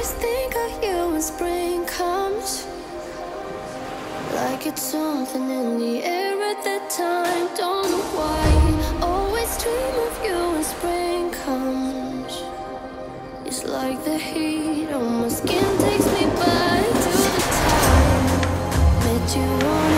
always think of you when spring comes, like it's something in the air at the time. Don't know why, always dream of you when spring comes. It's like the heat on my skin takes me back to the time that you want.